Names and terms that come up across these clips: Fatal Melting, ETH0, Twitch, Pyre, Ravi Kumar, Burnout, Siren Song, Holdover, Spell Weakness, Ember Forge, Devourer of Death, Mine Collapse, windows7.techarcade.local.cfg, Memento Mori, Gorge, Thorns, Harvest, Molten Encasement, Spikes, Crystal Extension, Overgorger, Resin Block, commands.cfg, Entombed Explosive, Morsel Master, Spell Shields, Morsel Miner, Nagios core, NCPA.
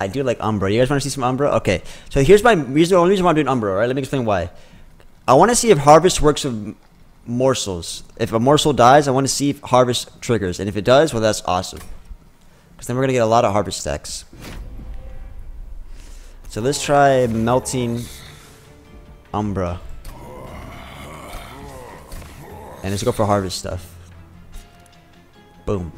I do like Umbra. You guys want to see some Umbra? Okay. So here's my reason. The only reason why I'm doing Umbra, right? Let me explain why. I want to see if Harvest works with morsels. If a morsel dies, I want to see if Harvest triggers. And if it does, well, that's awesome. Because then we're going to get a lot of Harvest stacks. So let's try melting Umbra. And let's go for Harvest stuff. Boom.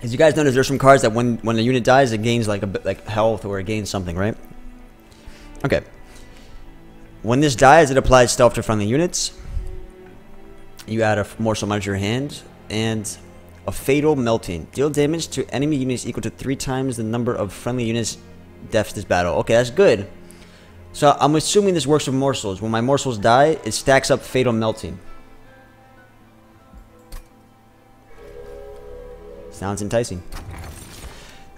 As you guys notice, there's some cards that when the unit dies, it gains like health or it gains something, right? Okay. When this dies, it applies stealth to friendly units. You add a morsel miner to your hand and a fatal melting. Deal damage to enemy units equal to 3 times the number of friendly units deaths this battle. Okay, that's good. So I'm assuming this works with morsels. When my morsels die, it stacks up fatal melting. Sounds enticing.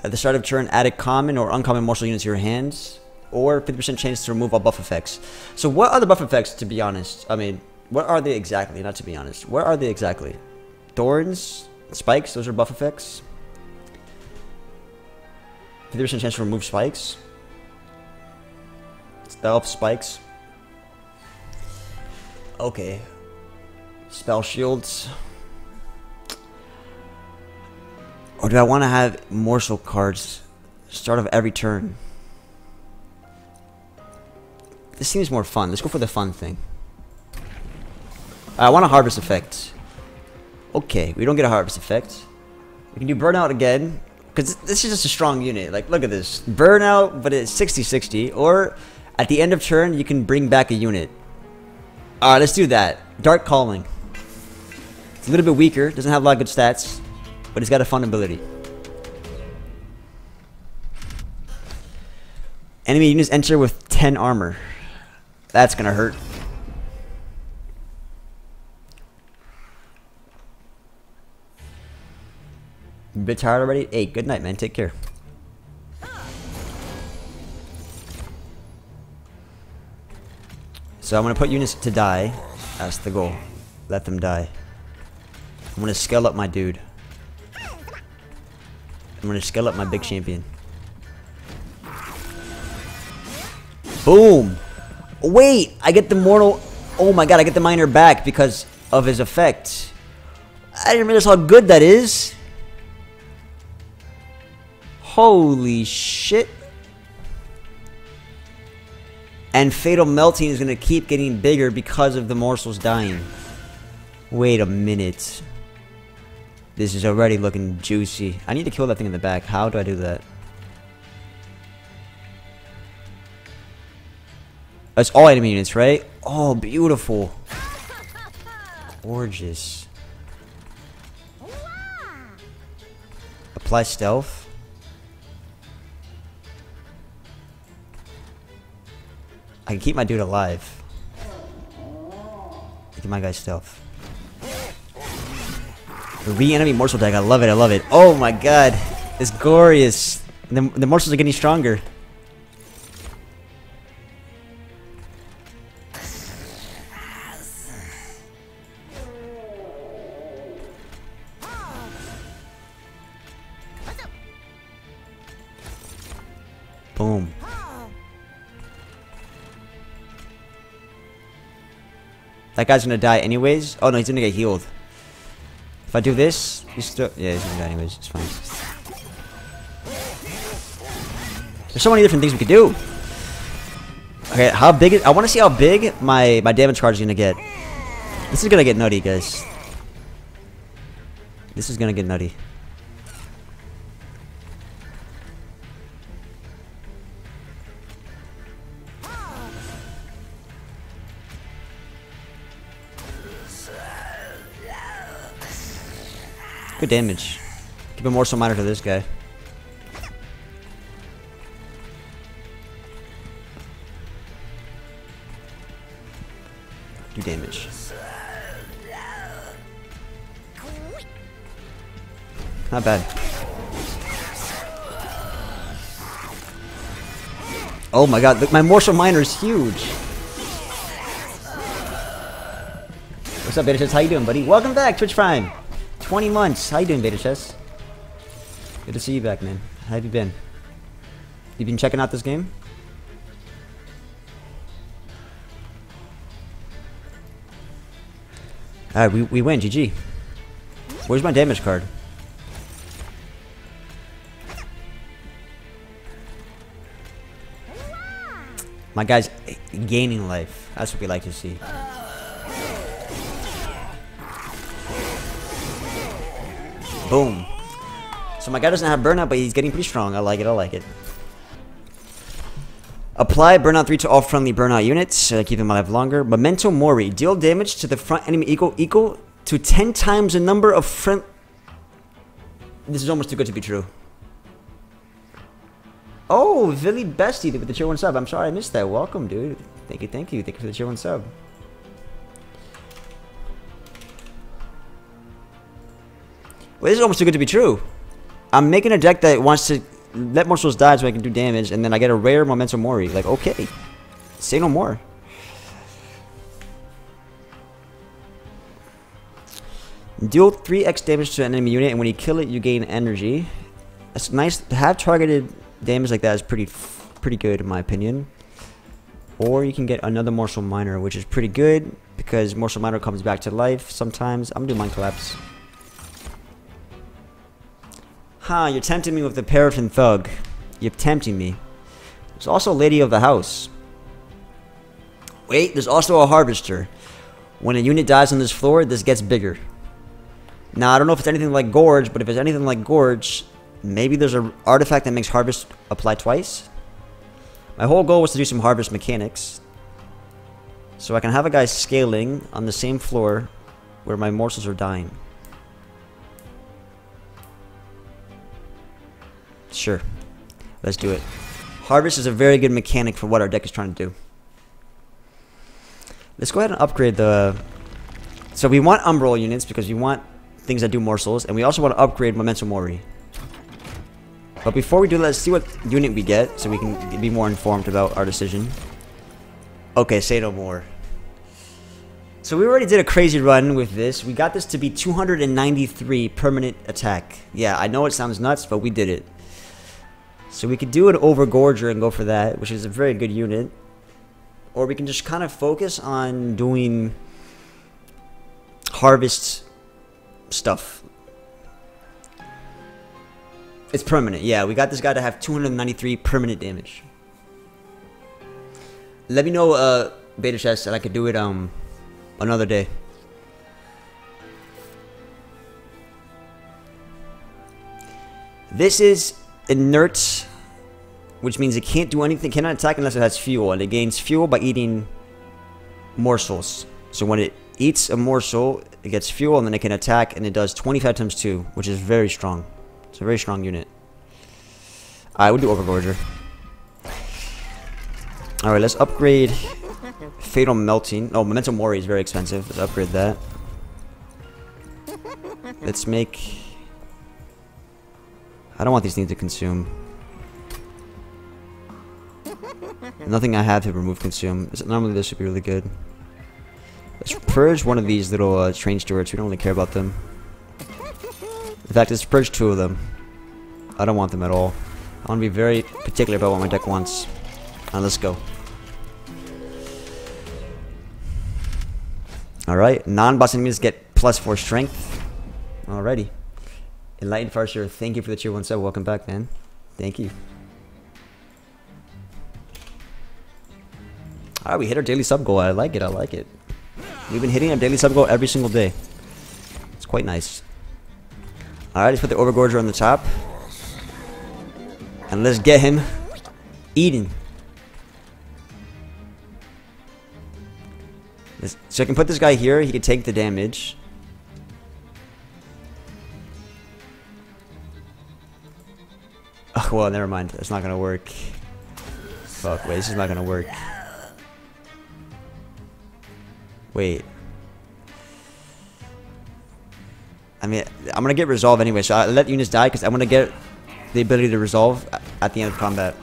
At the start of turn, add a common or uncommon morsel unit to your hands, or 50% chance to remove all buff effects. So what are the buff effects, to be honest? I mean, what are they exactly? Not to be honest. What are they exactly? Thorns, spikes, those are buff effects. 50% chance to remove spikes. Stealth, spikes. Okay. Spell shields. Or do I want to have morsel cards start of every turn? This seems more fun. Let's go for the fun thing. I want a harvest effect. Okay, we don't get a harvest effect. We can do burnout again. Because this is just a strong unit. Like, look at this. Burnout, but it's 60-60. Or at the end of turn, you can bring back a unit. Alright, let's do that. Dark Calling. It's a little bit weaker. Doesn't have a lot of good stats. But it's got a fun ability. Enemy units enter with 10 armor. That's gonna hurt. A bit tired already? Hey, good night, man. Take care. So I'm gonna put units to die. That's the goal. Let them die. I'm gonna scale up my dude. I'm gonna scale up my big champion. Boom! Wait! I get the mortal... Oh my god, I get the miner back because of his effect. I didn't realize how good that is. Holy shit. And Fatal Melting is gonna keep getting bigger because of the morsels dying. Wait a minute. This is already looking juicy. I need to kill that thing in the back. How do I do that? That's all enemy units, right? Oh, beautiful. Gorgeous. Apply stealth. I can keep my dude alive. Look at my guy's stealth. Re-enemy morsel deck. I love it. I love it. Oh my god. It's glorious. The morsels are getting stronger. Boom. That guy's gonna die anyways. Oh no, he's gonna get healed. If I do this, he's still... Yeah, he's gonna die anyways. It's fine. There's so many different things we could do. Okay, how big is... I want to see how big my damage card is gonna get. This is gonna get nutty, guys. This is gonna get nutty. Good damage. Keep a morsel miner to this guy. Do damage. Not bad. Oh my god, look, my morsel miner is huge. What's up, Beta Chips? How you doing, buddy? Welcome back, Twitch Prime. 20 months. How you doing, Vader Chess? Good to see you back, man. How have you been? You been checking out this game? Alright, we win. GG. Where's my damage card? My guy's gaining life. That's what we like to see. Boom. So my guy doesn't have burnout, but he's getting pretty strong. I like it. I like it. Apply burnout 3 to all friendly burnout units, keeping them alive longer. Memento Mori. Deal damage to the front enemy equal to 10 times the number of friend. This is almost too good to be true. Oh, Villy Bestie with the tier 1 sub. I'm sorry I missed that. Welcome, dude. Thank you, thank you. Thank you for the tier 1 sub. Well, this is almost too good to be true. I'm making a deck that wants to let Morsels die so I can do damage, and then I get a rare Memento Mori. Like, okay. Say no more. Deal 3x damage to an enemy unit, and when you kill it, you gain energy. That's nice. To have targeted damage like that is pretty good, in my opinion. Or you can get another Morsel Miner, which is pretty good, because Morsel Miner comes back to life sometimes. I'm doing Mine Collapse. Huh, you're tempting me with the Paraffin Thug. You're tempting me. There's also Lady of the House. Wait, there's also a Harvester. When a unit dies on this floor, this gets bigger. Now, I don't know if it's anything like Gorge, but if it's anything like Gorge, maybe there's an artifact that makes Harvest apply twice. My whole goal was to do some Harvest mechanics, so I can have a guy scaling on the same floor where my morsels are dying. Sure. Let's do it. Harvest is a very good mechanic for what our deck is trying to do. Let's go ahead and upgrade the... So we want Umbral units because we want things that do morsels, and we also want to upgrade Memento Mori. But before we do that, let's see what unit we get so we can be more informed about our decision. Okay, say no more. So we already did a crazy run with this. We got this to be 293 permanent attack. Yeah, I know it sounds nuts, but we did it. So we could do an Overgorger and go for that, which is a very good unit. Or we can just kind of focus on doing Harvest stuff. It's permanent, yeah. We got this guy to have 293 permanent damage. Let me know, Beta Chess, and I could do it another day. This is inert, which means it can't do anything, cannot attack unless it has fuel, and it gains fuel by eating morsels. So when it eats a morsel, it gets fuel, and then it can attack, and it does 25 times 2, which is very strong. It's a very strong unit. I would do Overgorger. Alright, let's upgrade Fatal Melting. Oh, Memento Mori is very expensive. Let's upgrade that. Let's make... I don't want these things to consume. Nothing I have to remove consume. Normally this would be really good. Let's purge one of these little train stewards. We don't really care about them. In fact, let's purge two of them. I don't want them at all. I want to be very particular about what my deck wants. Now let's go. Alright, non-boss enemies get +4 strength. Alrighty. Enlightened Farseer, thank you for the tier 1 sub. Welcome back, man. Thank you. Alright, we hit our daily sub goal. I like it, I like it. We've been hitting our daily sub goal every single day. It's quite nice. Alright, let's put the Overgorger on the top. And let's get him eaten. So I can put this guy here, he can take the damage. Oh, well, never mind. That's not gonna work. Fuck, wait, this is not gonna work. Wait. I mean, I'm gonna get Resolve anyway, so I let units die because I'm gonna get the ability to Resolve at the end of combat.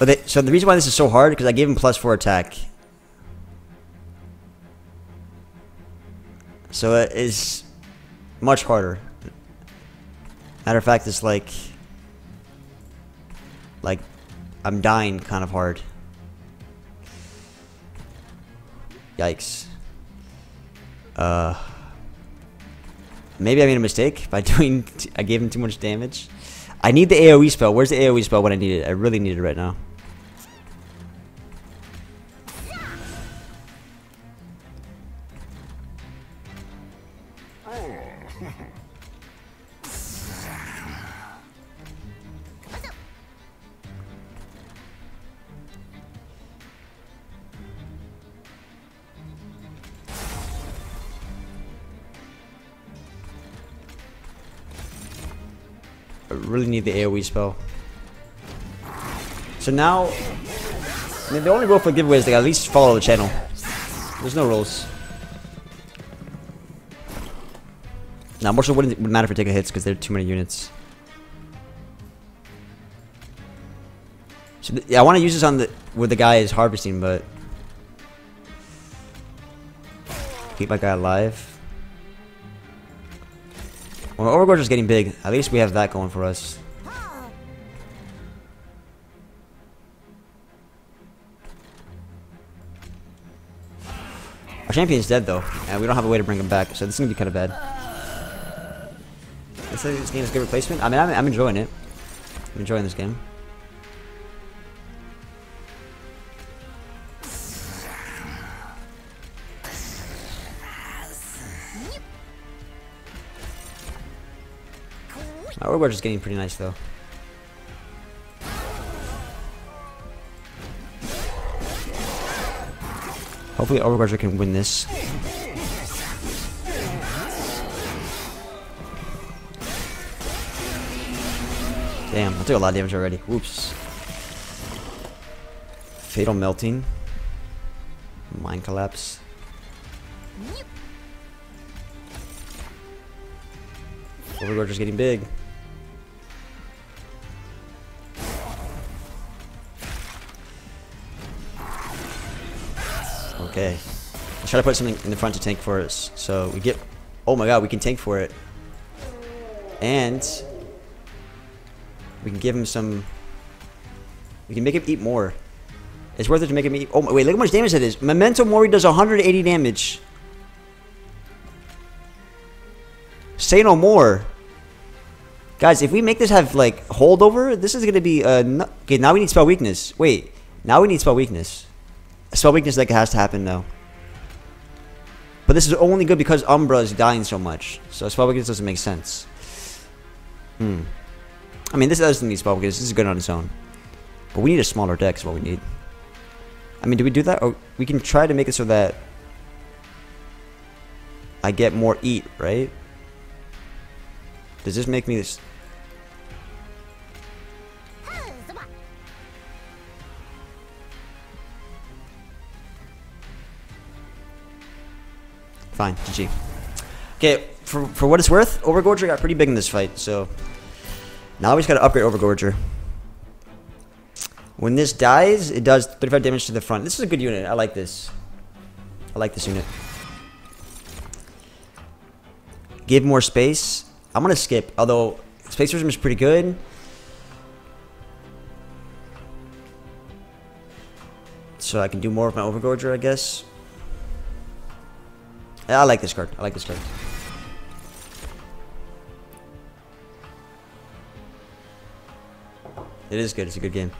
But so the reason why this is so hard because I gave him +4 attack. So it is much harder. Matter of fact, it's like I'm dying kind of hard. Yikes. Maybe I made a mistake by doing. I gave him too much damage. I need the AoE spell. Where's the AoE spell when I need it? I really need it right now. Really need the AoE spell. So now, I mean, the only rule for giveaways, they at least follow the channel. There's no rules. Now, Morsel wouldn't matter if I take a hits because there are too many units. So yeah, I want to use this on the where the guy is harvesting, but keep my guy alive. Well, Overgorger is getting big. At least we have that going for us. Our champion's dead though, and we don't have a way to bring him back, so this is gonna be kind of bad. I say this game is a good replacement. I mean, I'm enjoying it. I'm enjoying this game. We're just getting pretty nice though. Hopefully Overgorger can win this. Damn, I took a lot of damage already. Whoops. Fatal Melting. Mine Collapse. Overgorger's getting big. Okay, let's try to put something in the front to tank for us. So we get, oh my god, we can tank for it. And we can give him some, we can make him eat more. It's worth it to make him eat, oh wait, look how much damage that is. Memento Mori does 180 damage. Say no more. Guys, if we make this have like holdover, this is gonna be, okay, now we need spell weakness. Wait, now we need spell weakness. Spell weakness like it has to happen though. But this is only good because Umbra is dying so much. So spell weakness doesn't make sense. Hmm. I mean, this doesn't need spell weakness. This is good on its own. But we need a smaller deck is what we need. I mean, do we do that? Or we can try to make it so that I get more eat, right? Does this make me this? Fine, GG. Okay, for what it's worth, Overgorger got pretty big in this fight, so now we just gotta upgrade Overgorger. When this dies, it does 35 damage to the front. This is a good unit. I like this. I like this unit. Give more space. I'm gonna skip, although Space Prism is pretty good. So I can do more with my Overgorger, I guess. I like this card. I like this card. It is good. It's a good game.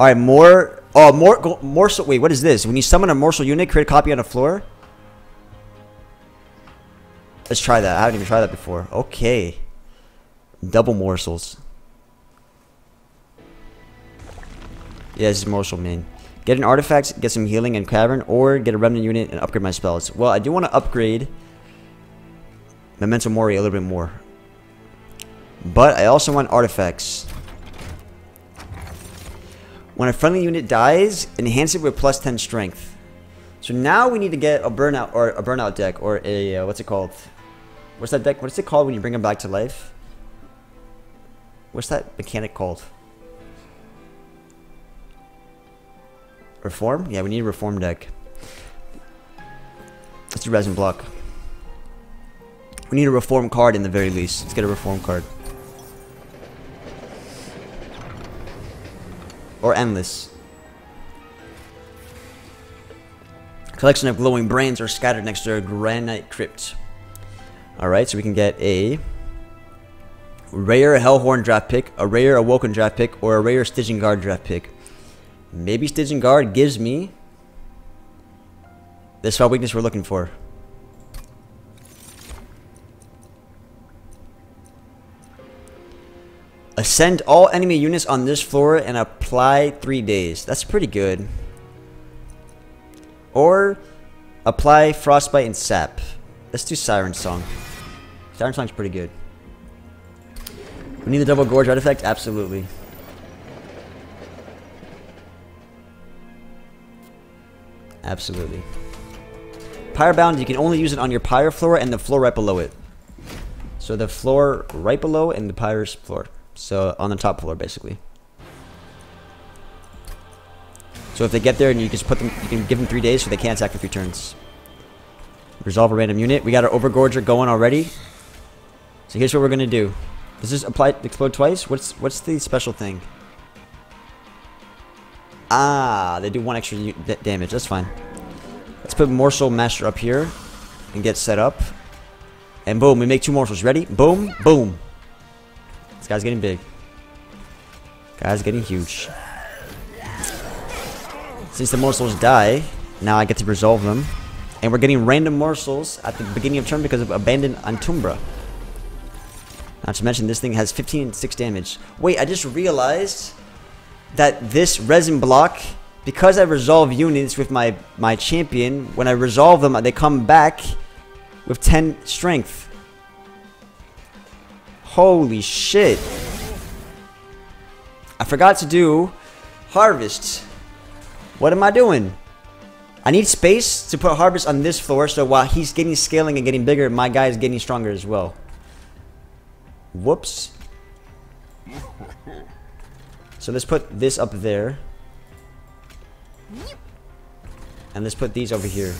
All right, more. Oh, more morsel. Wait, what is this? When you summon a morsel unit, create a copy on the floor. Let's try that. I haven't even tried that before. Okay. Double morsels. Yeah, this is morsel main. Get an artifact, get some healing and cavern, or get a remnant unit and upgrade my spells. Well, I do want to upgrade Memento Mori a little bit more. But I also want artifacts. When a friendly unit dies, enhance it with plus 10 strength. So now we need to get a burnout or a burnout deck or a, what's it called? What's that deck? What's it called when you bring them back to life? What's that mechanic called? Reform? Yeah, we need a reform deck. Let's do Resin Block. We need a reform card in the very least. Let's get a reform card. Or endless. A collection of glowing brains are scattered next to a granite crypt. Alright, so we can get a rare Hellhorn draft pick, a rare Awoken draft pick, or a rare Stygian Guard draft pick. Maybe Stygian Guard gives me the spell weakness we're looking for. Ascend all enemy units on this floor and apply 3 days. That's pretty good. Or apply Frostbite and Sap. Let's do Siren Song. Siren Song's pretty good. We need the double Gorge artifact? Absolutely. Absolutely. Pyrebound, you can only use it on your Pyre floor and the floor right below it. So the floor right below and the Pyre's floor. So, on the top floor, basically. So if they get there and you just put them, you can give them 3 days so they can't attack for 3 turns. Resolve a random unit. We got our Overgorger going already. So here's what we're gonna do. Does this apply explode twice? What's the special thing? Ah, they do 1 extra damage. That's fine. Let's put Morsel Master up here and get set up. And boom, we make 2 morsels. Ready? Boom, boom. This guy's getting big. Guy's getting huge. Since the morsels die, now I get to resolve them. And we're getting random morsels at the beginning of turn because of Abandoned Entombed. Not to mention this thing has 15 and 6 damage. Wait, I just realized that this resin block, because I resolve units with my champion, when I resolve them, they come back with 10 strength. Holy shit. I forgot to do Harvest. What am I doing? I need space to put Harvest on this floor, so while he's getting scaling and getting bigger, my guy is getting stronger as well. Whoops. So let's put this up there. And let's put these over here.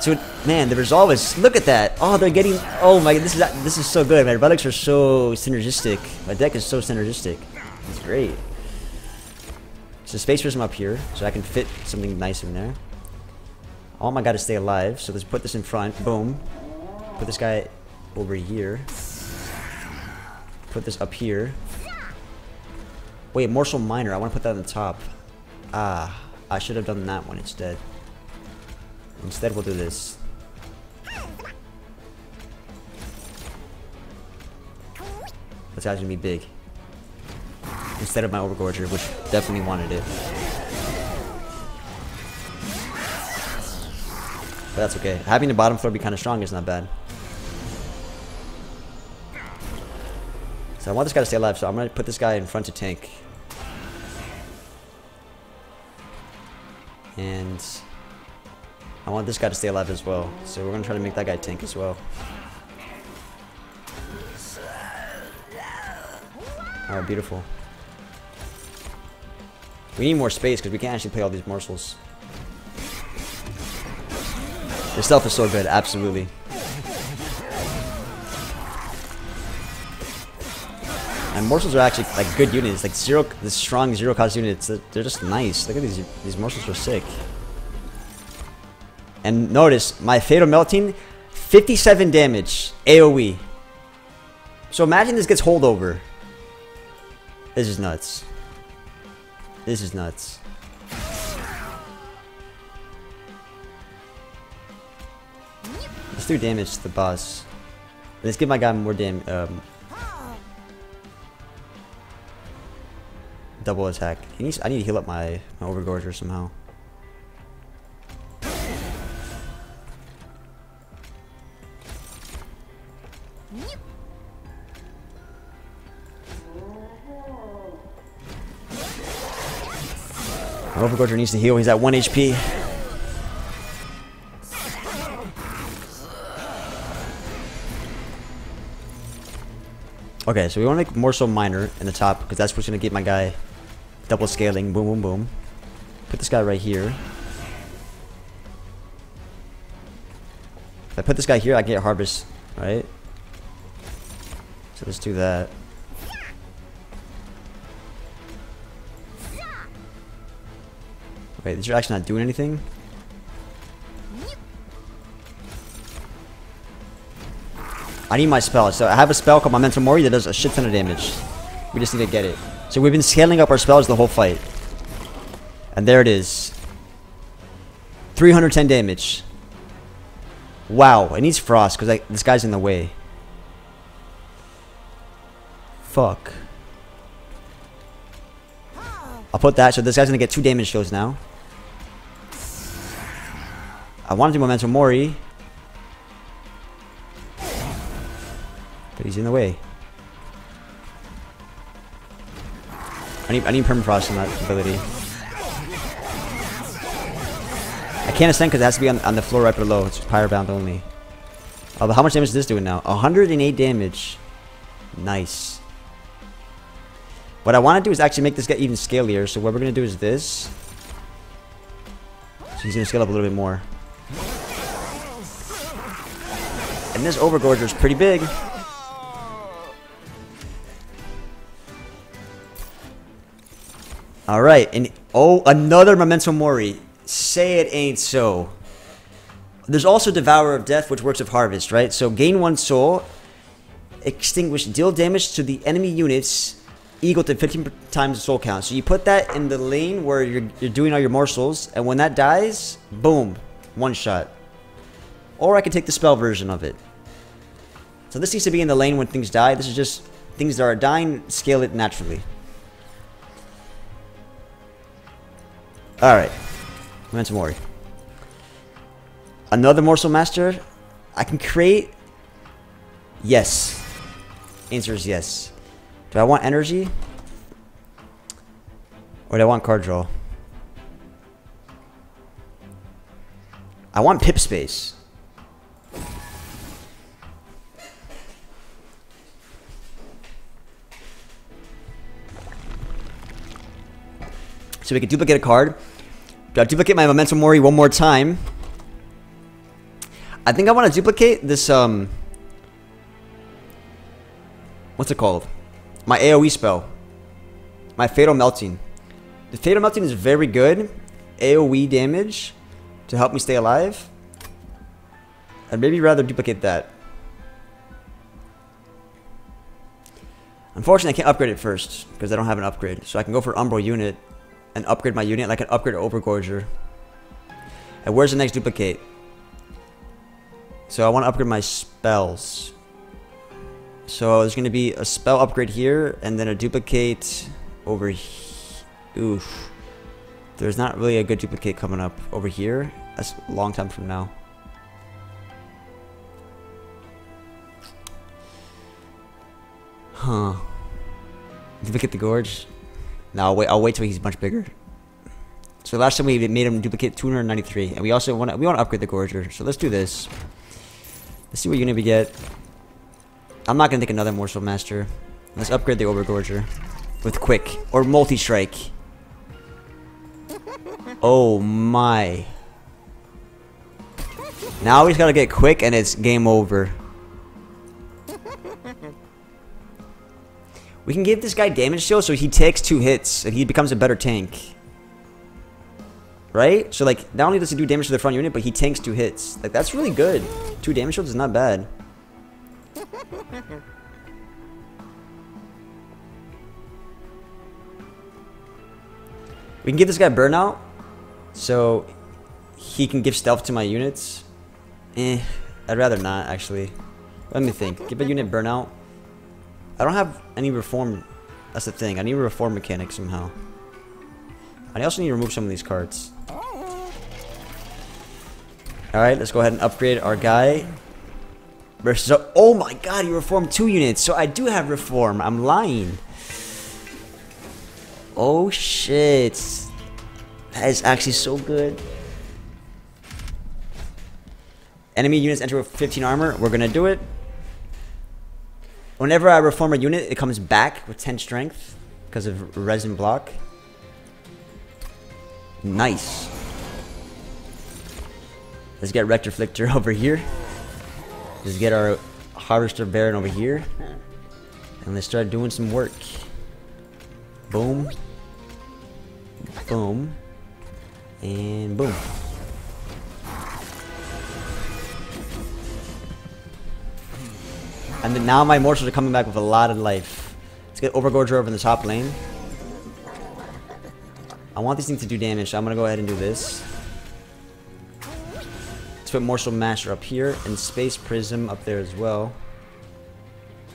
So, man, the resolve is, look at that. Oh, they're getting, oh my, this is so good. My relics are so synergistic. My deck is so synergistic. It's great. So Space Prism up here, so I can fit something nice in there. All my gotta stay alive, so let's put this in front. Boom. Put this guy over here. Put this up here. Wait, Morsel Miner, I wanna put that on the top. Ah, I should have done that one instead. Instead, we'll do this. This guy's gonna be big. Instead of my Overgorger, which definitely wanted it. But that's okay. Having the bottom floor be kind of strong is not bad. So I want this guy to stay alive, so I'm gonna put this guy in front of tank. And I want this guy to stay alive as well, so we're gonna try to make that guy tank as well. Alright, beautiful. We need more space because we can't actually play all these morsels. The stealth is so good, absolutely. And morsels are actually like good units, like the strong 0-cost units. They're just nice. Look at these morsels are sick. And notice, my Fatal Melting, 57 damage, AoE. So imagine this gets holdover. This is nuts. This is nuts. Let's do damage to the boss. Let's give my guy more damage. Double attack. I need to heal up my Overgorger somehow. Overgorger needs to heal. He's at 1 HP. Okay, so we want to make Morsel Miner in the top because that's what's going to get my guy Double scaling, boom, boom, boom. Put this guy right here. If I put this guy here, I can get Harvest, right? So let's do that. Wait, these are actually not doing anything? I need my spell. So I have a spell called Memento Mori that does a shit ton of damage. We just need to get it. So we've been scaling up our spells the whole fight. And there it is. 310 damage. Wow, it needs Frost because this guy's in the way. Fuck. I'll put that, so this guy's gonna get 2 damage shields now. I want to do Memento Mori. But he's in the way. I need Permafrost on that ability. I can't ascend because it has to be on the floor right below. It's Pyre bound only. Oh, but how much damage is this doing now? 108 damage. Nice. What I want to do is actually make this get even scalier. So what we're going to do is this. So he's going to scale up a little bit more. And this Overgorger is pretty big. Alright, and oh, another Memento Mori. Say it ain't so. There's also Devourer of Death, which works with Harvest, right? So gain 1 soul, extinguish, deal damage to the enemy units equal to 15 times the soul count. So you put that in the lane where you're doing all your morsels, and when that dies, boom, one shot. Or I could take the spell version of it. So this needs to be in the lane when things die. This is just things that are dying, scale it naturally. Alright. Memento Mori. Another Morsel Master. I can create. Yes. Answer is yes. Do I want energy? Or do I want card draw? I want pip space. So we can duplicate a card. Do I duplicate my Memento Mori one more time? I think I want to duplicate this, what's it called? My AoE spell. My Fatal Melting. The Fatal Melting is very good. AoE damage to help me stay alive. I'd maybe rather duplicate that. Unfortunately, I can't upgrade it first because I don't have an upgrade. So I can go for Umbra unit and upgrade my unit, like an upgrade Overgorger. And where's the next duplicate? So I want to upgrade my spells. So there's going to be a spell upgrade here, and then a duplicate over here. Oof. There's not really a good duplicate coming up over here. That's a long time from now. Huh. Duplicate the Gorge? No, I'll wait till he's much bigger. So last time we made him duplicate 293, and we also want to upgrade the Gorger. So let's do this. Let's see what unit we get. I'm not gonna take another Morsel Master. Let's upgrade the Overgorger with Quick or Multi Strike. Oh my! Now we just gotta get Quick, and it's game over. We can give this guy damage shield so he takes 2 hits and he becomes a better tank. Right? So like, not only does he do damage to the front unit, but he tanks 2 hits. Like, that's really good. 2 damage shields is not bad. We can give this guy Burnout, so he can give Stealth to my units. I'd rather not, actually. Let me think. Give a unit Burnout. I don't have any reform. That's the thing. I need a reform mechanic somehow. I also need to remove some of these cards. Alright, let's go ahead and upgrade our guy. Versus. Oh my god, he reformed 2 units. So I do have reform. I'm lying. Oh shit. That is actually so good. Enemy units enter with 15 armor. We're gonna do it. Whenever I reform a unit, it comes back with 10 strength because of Resin Block. Nice. Let's get Rector Flicker over here. Let's get our Harvester Baron over here. And let's start doing some work. Boom. Boom. And boom. And then now my morsels are coming back with a lot of life. Let's get Overgorger over in the top lane. I want these things to do damage, so I'm gonna go ahead and do this. Let's put Morsel Master up here and Space Prism up there as well.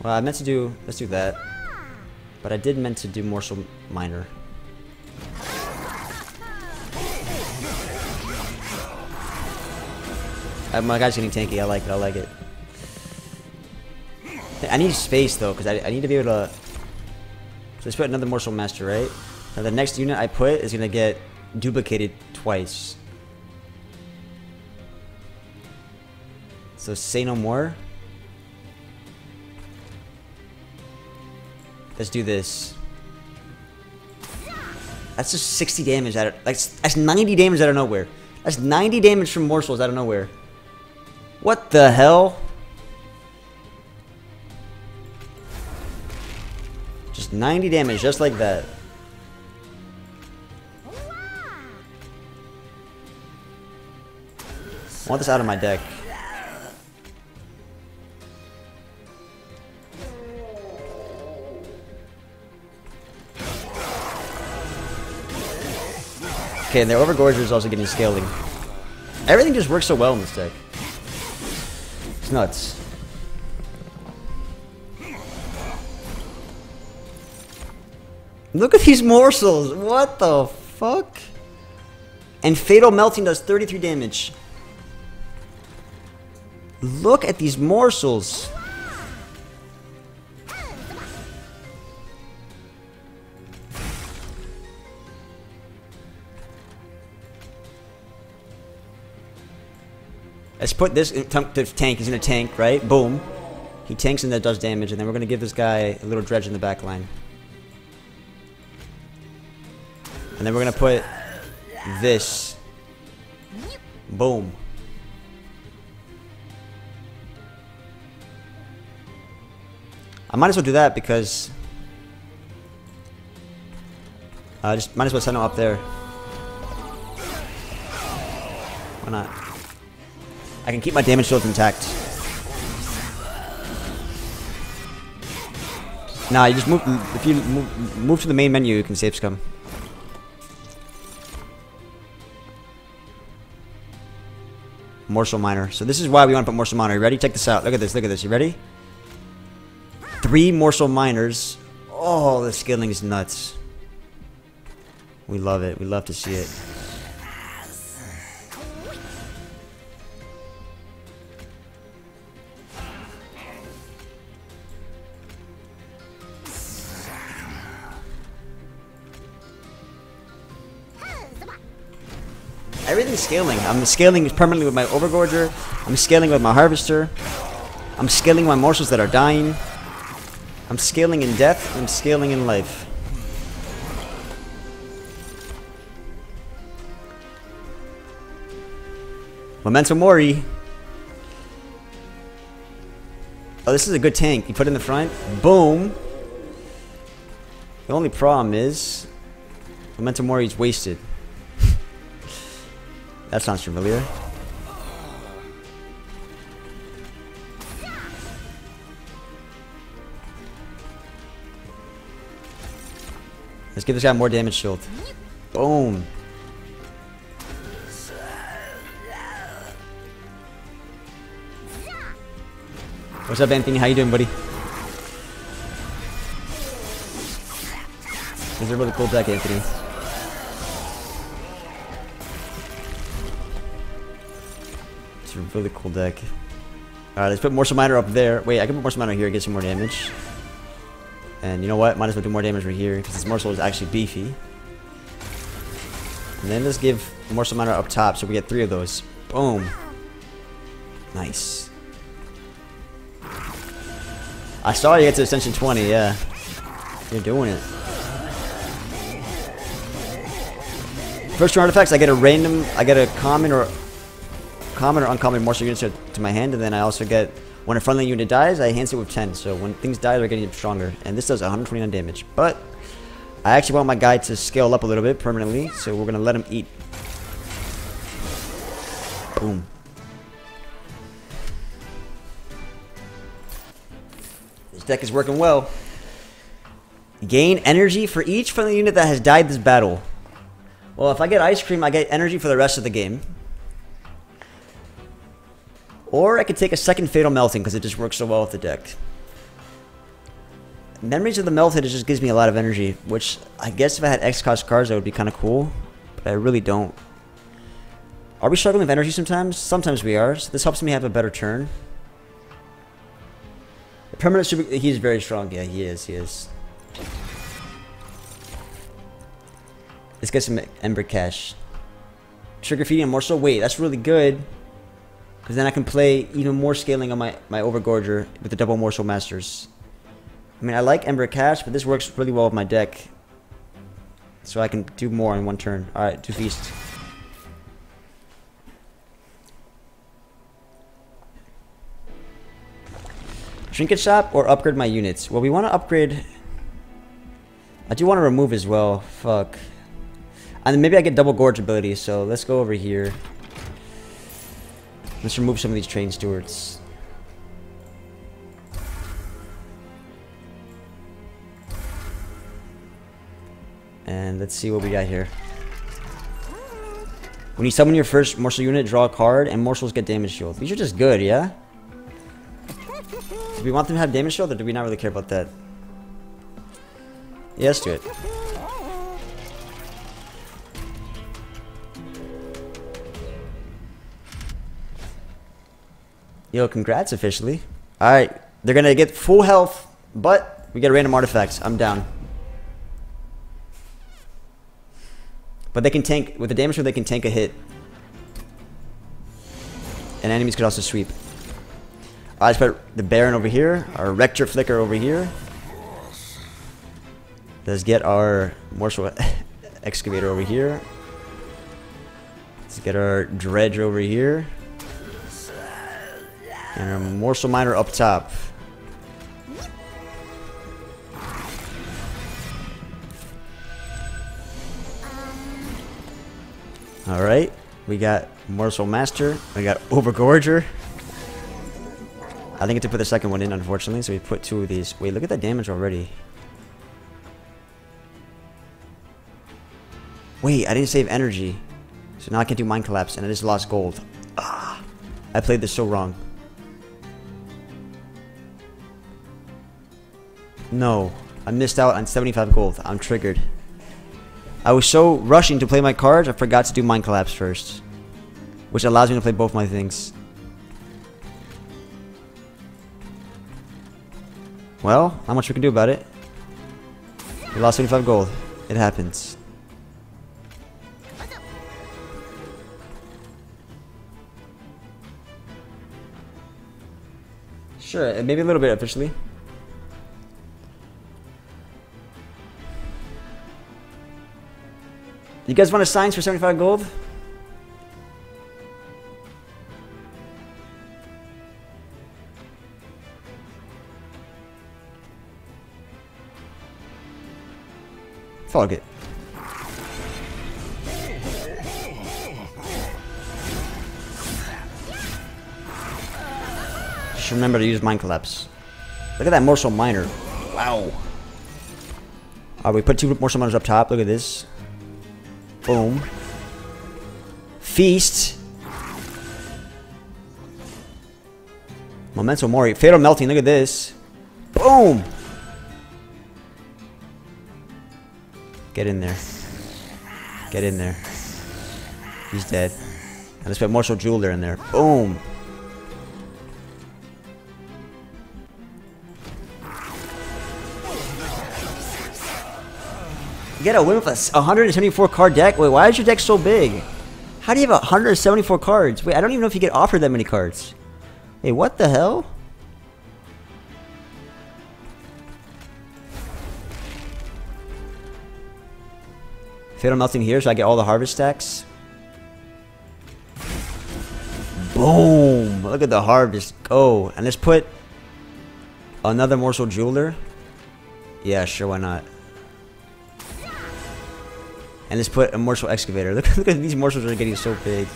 Well, I meant to do, let's do that. But I did meant to do Morsel Miner. My guy's getting tanky, I like it, I like it. I need space though, because I need to be able to... So let's put another Morsel Master, right? Now the next unit I put is going to get duplicated twice. So say no more. Let's do this. That's just 60 damage out of... Like, that's 90 damage out of nowhere. That's 90 damage from morsels out of nowhere. What the hell? Just 90 damage, just like that. I want this out of my deck. Okay, and their Overgorger is also getting scaling. Everything just works so well in this deck. It's nuts. Look at these morsels! What the fuck? And Fatal Melting does 33 damage. Look at these morsels. Let's put this in the tank. He's in a tank, right? Boom. He tanks and that does damage, and then we're going to give this guy a little dredge in the back line. And then we're going to put this. Boom. I might as well do that because I just might as well send him up there. Why not? I can keep my damage shields intact. Nah, you just move. If you move to the main menu, you can save scum. Morsel Miner. So this is why we want to put Morsel Miner. You ready? Check this out. Look at this. Look at this. You ready? 3 Morsel Miners. Oh, the scaling is nuts. We love it. We love to see it. Everything's scaling. I'm scaling permanently with my Overgorger. I'm scaling with my Harvester. I'm scaling my morsels that are dying. I'm scaling in death, I'm scaling in life. Memento Mori. Oh, this is a good tank. You put it in the front. Boom. The only problem is Memento Mori is wasted. That sounds familiar. Let's give this guy more damage shield. Boom. What's up, Anthony? How you doing, buddy? This is a really cool deck, Anthony. It's a really cool deck. Alright, let's put Morsel Miner up there. Wait, I can put Morsel Miner here and get some more damage. And you know what? Might as well do more damage right here because this morsel is actually beefy. And then let's give Morsel Miner up top so we get 3 of those. Boom. Nice. I saw you get to Ascension 20, yeah. You're doing it. First turn artifacts, I get a common or uncommon morsel unit to my hand, and then I also get, when a friendly unit dies, I enhance it with 10. So when things die, they're getting stronger. And this does 129 damage. But I actually want my guy to scale up a little bit permanently, so we're gonna let him eat. Boom. This deck is working well. Gain energy for each friendly unit that has died this battle. Well, if I get ice cream, I get energy for the rest of the game. Or I could take a second Fatal Melting because it just works so well with the deck. Memories of the Melted, it just gives me a lot of energy, which I guess if I had X cost cards, that would be kind of cool, but I really don't. Are we struggling with energy sometimes? Sometimes we are, so this helps me have a better turn. The permanent super, he's very strong, yeah, he is. Let's get some Ember Cash. Trigger Feeding and Morsel, wait, that's really good. Because then I can play even more scaling on my Overgorger with the double Morsel Masters. I mean, I like Ember Cash, but this works really well with my deck. So I can do more in one turn. Alright, two Feast. Trinket Shop or upgrade my units? Well, we want to upgrade... I do want to remove as well. Fuck. And then maybe I get double Gorge ability, so let's go over here. Let's remove some of these Train Stewards. And let's see what we got here. When you summon your first Morsel unit, draw a card, and Morsels get damage shield. These are just good, yeah? Do we want them to have damage shield, or do we not really care about that? Yeah, let's do it. Yo, congrats officially. Alright, they're gonna get full health, but we get random artifacts. I'm down. But they can tank, with the damage shield, they can tank a hit. And enemies could also sweep. Alright, let's put the Baron over here, our Rector Flicker over here. Let's get our Morsel Excavator over here. Let's get our Dredge over here. And a Morsel Miner up top. Alright, we got Morsel Master, we got Overgorger. I think I have to put the second one in, unfortunately, so we put two of these. Wait, look at that damage already. Wait, I didn't save energy. So now I can do Mine Collapse, and I just lost gold. Ah, I played this so wrong. No, I missed out on 75 gold. I'm triggered. I was so rushing to play my cards, I forgot to do Mine Collapse first. Which allows me to play both my things. Well, not much we can do about it. We lost 75 gold. It happens. Sure, maybe a little bit officially. You guys want to sign for 75 gold? Fuck it. Just remember to use Mine Collapse. Look at that Morsel Miner. Wow. Alright, we put two Morsel Miners up top. Look at this. Boom. Feast. Memento Mori. Fatal Melting. Look at this. Boom. Get in there. Get in there. He's dead. And let's put Morsel Jeweler in there. Boom. You get a win with a 174 card deck? Wait, why is your deck so big? How do you have 174 cards? Wait, I don't even know if you get offered that many cards. Hey, what the hell? Fatal Melting here so I get all the Harvest stacks. Boom! Look at the Harvest go. And let's put another Morsel Jeweler. Yeah, sure, why not? And let's put a Morsel Excavator. Look at these morsels are getting so big.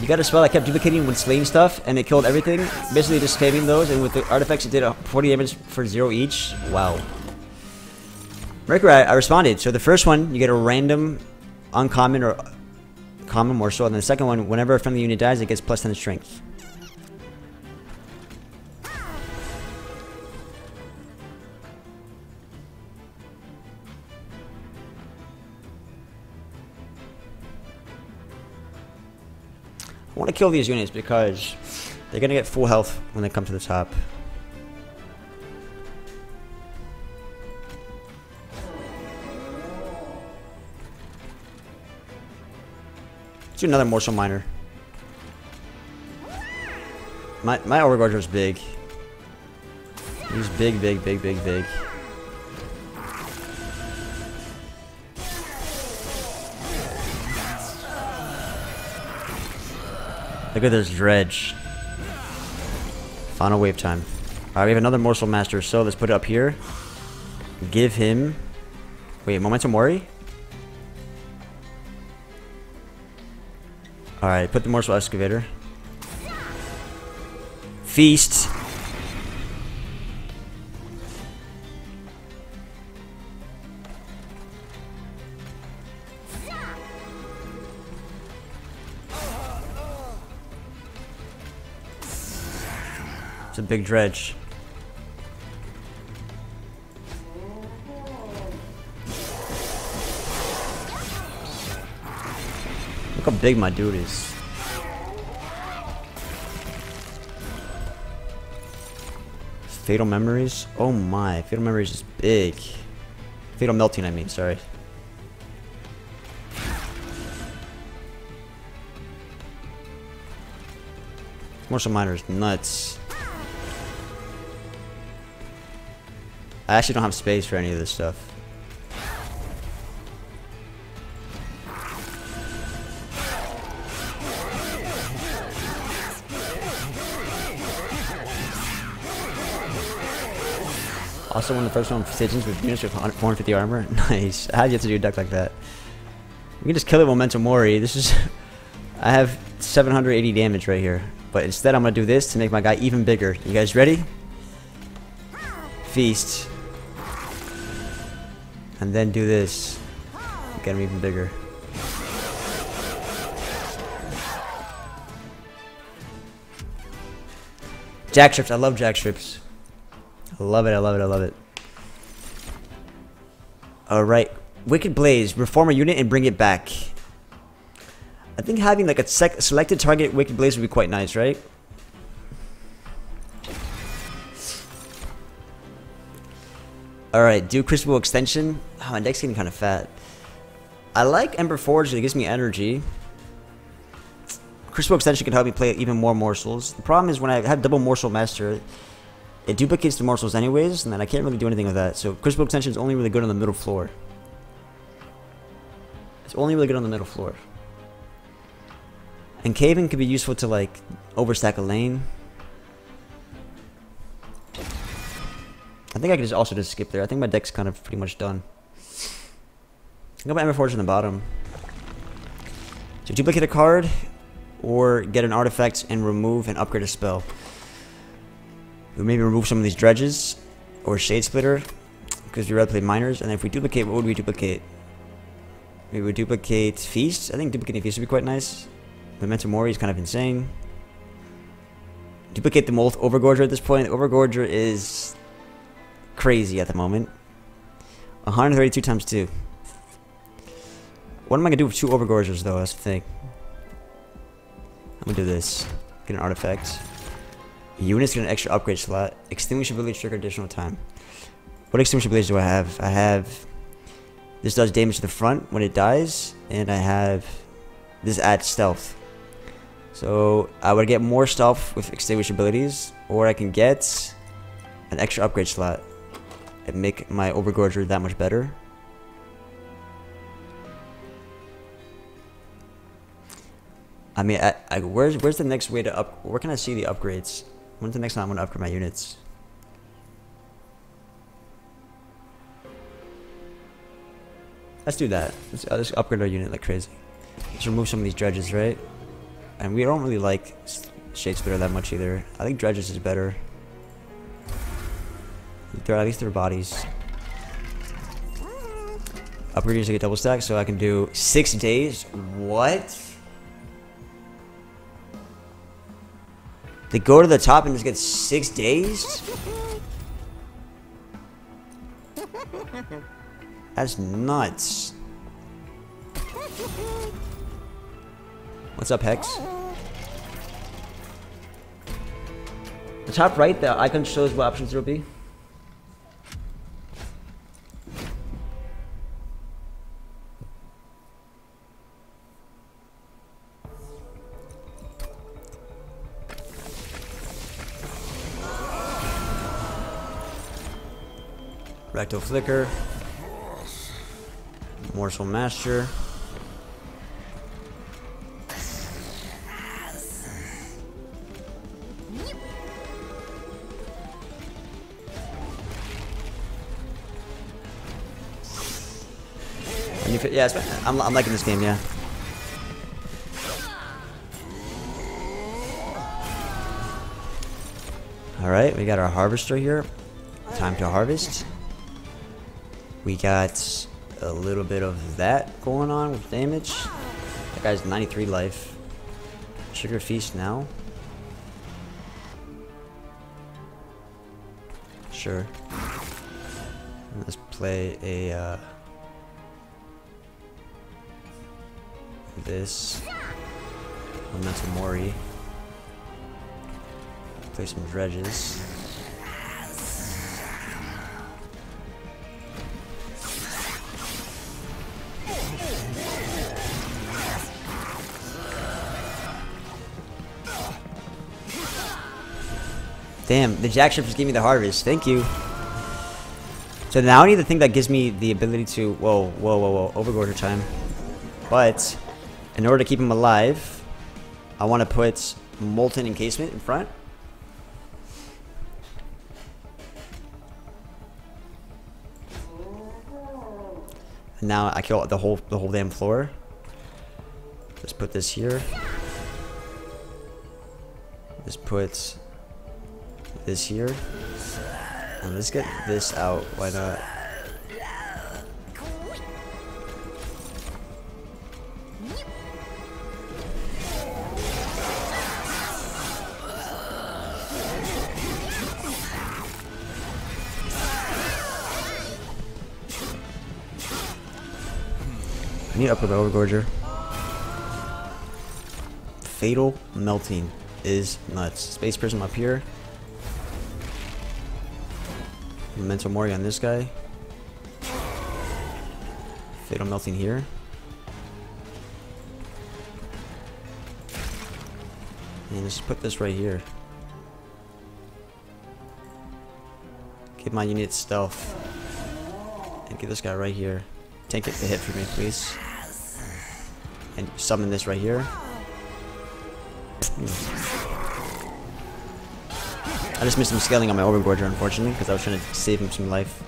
You got a spell that kept duplicating when slaying stuff, and it killed everything. Basically just spamming those, and with the artifacts it did 40 damage for 0 each. Wow. Mercury, I responded. So the first one, you get a random uncommon or common morsel, and then the second one, whenever a friendly unit dies, it gets plus 10 strength. I want to kill these units because they're going to get full health when they come to the top. Let's do another Morsel Miner. My Overgorger is big. He's big. Look at this Dredge. Final wave time. Alright, we have another Morsel Master, so let's put it up here. Give him... Wait, Memento Mori? Alright, put the Morsel Excavator. Feast! It's a big Dredge. Look how big my dude is. Fatal Memories? Oh my, Fatal Memories is big. Fatal Melting, I mean, sorry. Morsel Miner is nuts. I actually don't have space for any of this stuff. Also won the first one stations with units with 450 armor. Nice. How do you have to do a deck like that? You can just kill it with Memento Mori. This is... I have 780 damage right here. But instead I'm gonna do this to make my guy even bigger. You guys ready? Feast. And then do this. Get him even bigger. Jack strips. I love jack strips. I love it. I love it. Alright. Wicked Blaze. Reform a unit and bring it back. I think having like a selected target Wicked Blaze would be quite nice, right? Alright, do Crystal Extension. Oh, my deck's getting kind of fat. I like Ember Forge, it gives me energy. Crystal Extension can help me play even more morsels. The problem is when I have double Morsel Master, it duplicates the morsels anyways, and then I can't really do anything with that. So Crystal Extension is only really good on the middle floor. It's only really good on the middle floor. And Caving could be useful to like overstack a lane. I think I could just also just skip there. I think my deck's kind of pretty much done. I got my Ember Forge on the bottom. So duplicate a card, or get an artifact and remove and upgrade a spell. We maybe remove some of these Dredges or Shade Splitter because we rather play Miners. And if we duplicate, what would we duplicate? We would duplicate Feast. I think duplicating Feast would be quite nice. Memento Mori is kind of insane. Duplicate the Mold Overgorger at this point. The Overgorger is crazy at the moment. 132 times 2. What am I going to do with 2 Overgorgers though? That's the thing. I'm going to do this. Get an artifact. Units get an extra upgrade slot. Extinguish ability trigger additional time. What Extinguish abilities do I have? I have This does damage to the front when it dies, and I have this adds stealth. So I would get more stealth with extinguish abilities, or I can get an extra upgrade slot and make my Overgorger that much better. I mean, where's the next way to up? Where can I see the upgrades? When's the next time I'm gonna upgrade my units? Let's do that. Let's upgrade our unit like crazy. Let's remove some of these dredges, right? And we don't really like Shapesplitter that much either. I think dredges is better. They're, at least their bodies. Upgrades to get double stack, so I can do 6 days. What? They go to the top and just get 6 days? That's nuts. What's up, Hex? The top right, the icon shows what options there will be. Rector Flicker. Morsel Master. Yeah, I'm liking this game, yeah. Alright, we got our harvester here. Time to harvest. We got a little bit of that going on with damage. That guy's 93 life. Sugar Feast now. Sure. Let's play a... this. Memento Mori. Play some dredges. Damn, the jackstrip just gave me the harvest. Thank you. So now I need the thing that gives me the ability to... Whoa, whoa, whoa, whoa. Overgorger time. But... in order to keep him alive, I want to put Molten Encasement in front. And now I kill the whole damn floor. Let's put this here. Let's put this here. And let's get this out. Why not? Need up with the Overgorger. Fatal Melting is nuts. Space Prism up here. Memento Mori on this guy. Fatal Melting here. And let's put this right here. Give my unit stealth. And get this guy right here. Tank it to hit for me, please. And summon this right here. I just missed him scaling on my Overgorger, unfortunately, because I was trying to save him some life.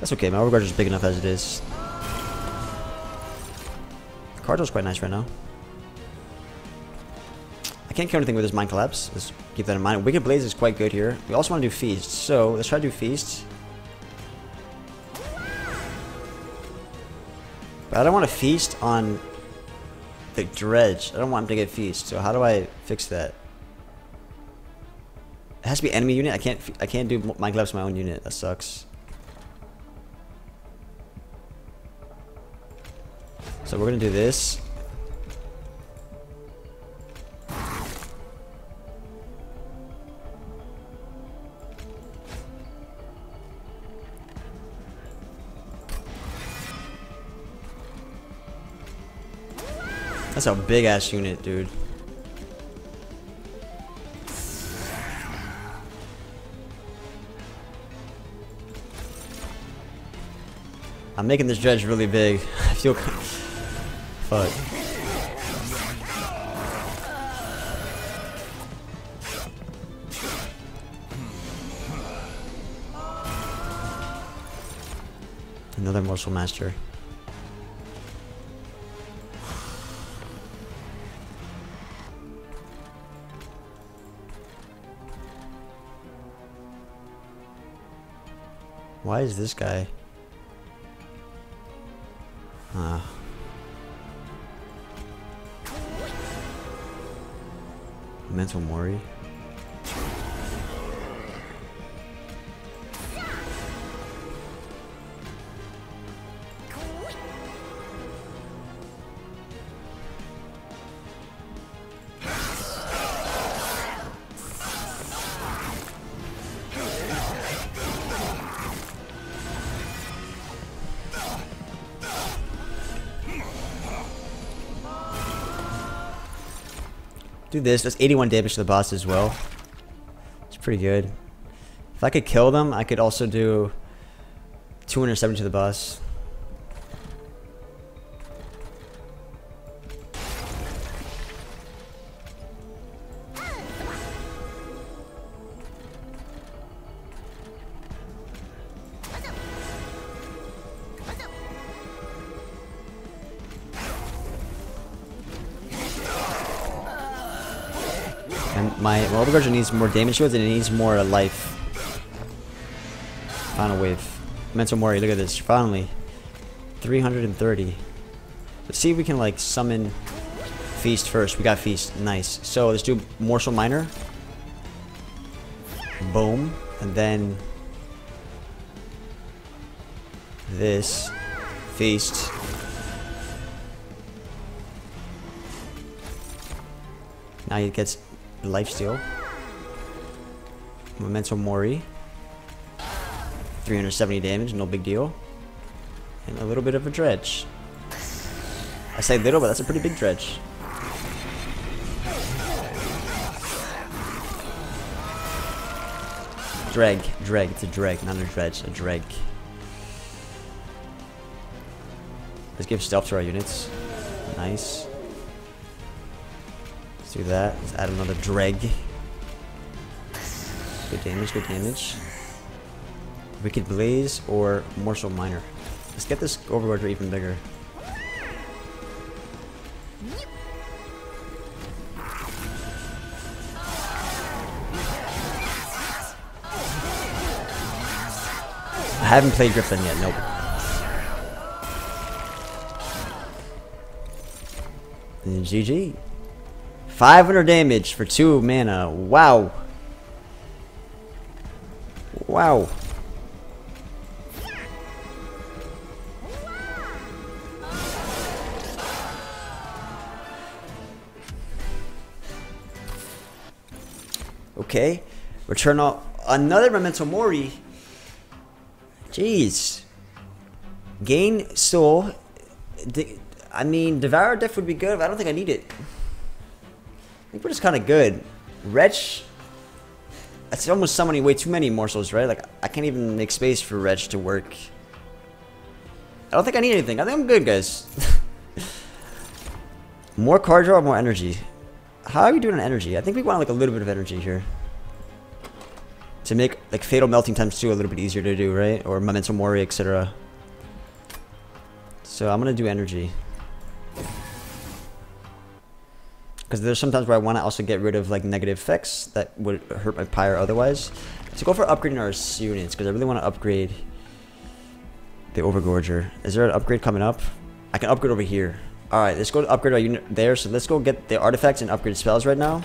That's okay, my Overgorger's big enough as it is. Cardinal's quite nice right now. I can't kill anything with this Mine Collapse. Let's keep that in mind. Wicked Blaze is quite good here. We also want to do Feast, so let's try to do Feast. But I don't want to feast on the dredge. I don't want him to get feast. So how do I fix that? It has to be enemy unit. I can't do my gloves my own unit. That sucks. So we're gonna do this. That's a big-ass unit, dude. I'm making this dredge really big. I feel kind of... Fuck. Another Morsel Master. Why is this guy? Memento Mori. Do this. That's 81 damage to the boss as well. It's pretty good. If I could kill them, I could also do 270 to the boss. Well, Overgorger needs more damage shields and it needs more life. Final wave. Memento Mori, look at this. Finally. 330. Let's see if we can, like, summon Feast first. We got Feast. Nice. So, let's do Morsel Miner. Boom. And then... this. Feast. Now he gets... lifesteal. Memento Mori. 370 damage, no big deal. And a little bit of a dredge. I say little, but that's a pretty big dredge. Dreg. It's a dreg, not a dredge, a dreg. Let's give stealth to our units. Nice. Do that. Let's add another dreg. Good damage, good damage. Wicked Blaze or Morsel Miner. Let's get this Overgorger even bigger. I haven't played Griffin yet, nope. And GG. 500 damage for 2 mana. Wow. Wow. Okay. Return off another Memento Mori. Jeez. Gain soul. I mean, Devourer of Death would be good, but I don't think I need it. We're just kind of good. Wretch. That's almost summoning way too many morsels, right? Like, I can't even make space for Wretch to work. I don't think I need anything. I think I'm good, guys. More card draw or more energy? How are we doing on energy? I think we want, like, a little bit of energy here. To make, like, Fatal Melting times 2 a little bit easier to do, right? Or Memento Mori, etc. So I'm going to do energy. Because there's sometimes where I want to also get rid of, like, negative effects that would hurt my pyre otherwise. So go for upgrading our units, because I really want to upgrade the Overgorger. Is there an upgrade coming up? I can upgrade over here. Alright, let's go to upgrade our unit there. So let's go get the artifacts and upgrade spells right now.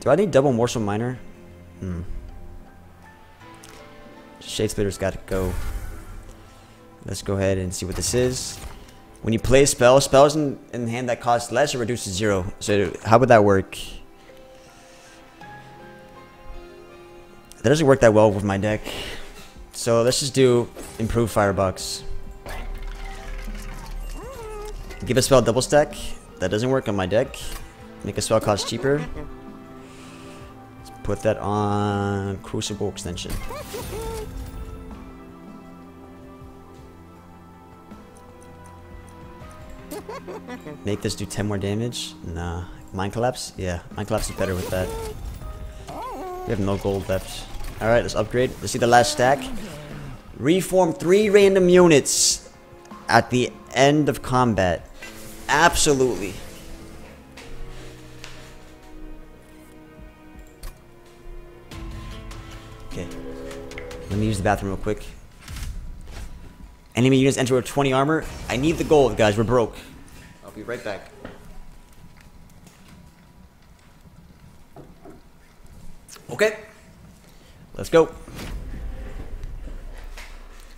Do I need double Morsel Miner? Shadesplitter's got to go. Let's go ahead and see what this is. When you play spells in hand that cost less or reduced to 0. So how would that work? That doesn't work that well with my deck. So let's just do improve Firebucks. Give a spell double stack. That doesn't work on my deck. Make a spell cost cheaper. Let's put that on Crucible Extension. Make this do 10 more damage? Nah. Mine Collapse? Yeah, Mine Collapse is better with that. We have no gold left. Alright, let's upgrade. Let's see the last stack. Reform 3 random units at the end of combat. Absolutely. Okay. Let me use the bathroom real quick. Enemy units enter with 20 armor. I need the gold, guys. We're broke. I'll be right back. Okay. Let's go.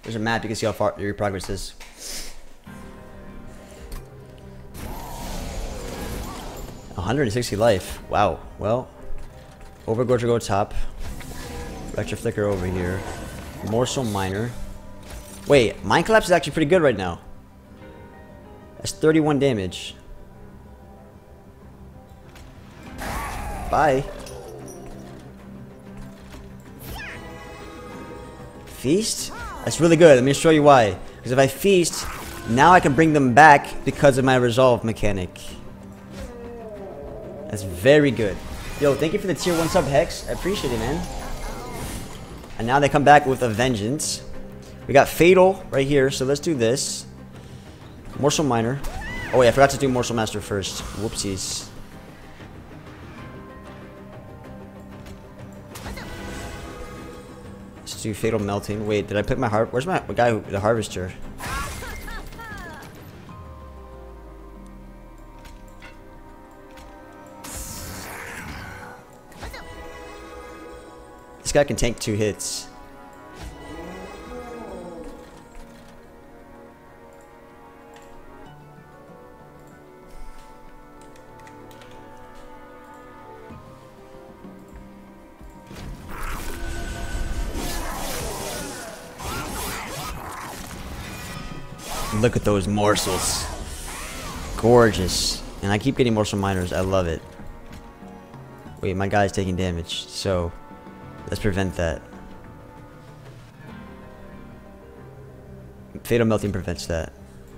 There's a map. You can see how far your progress is. A 160 life. Wow. Well, Overgorger go top. Rector Flicker over here. Morsel Miner. Wait, Mine Collapse is actually pretty good right now. That's 31 damage. Bye. Feast? That's really good. Let me show you why. Because if I feast, now I can bring them back because of my resolve mechanic. That's very good. Yo, thank you for the tier 1 sub, Hex. I appreciate it, man. And now they come back with a vengeance. We got Fatal right here, so let's do this. Morsel Miner. Oh wait, I forgot to do Morsel Master first. Whoopsies. Let's do Fatal Melting. Wait, did I put my heart? Where's my guy, the Harvester? This guy can tank 2 hits. Look at those morsels. Gorgeous. And I keep getting morsel miners. I love it. Wait, my guy's taking damage. So, let's prevent that. Fatal Melting prevents that.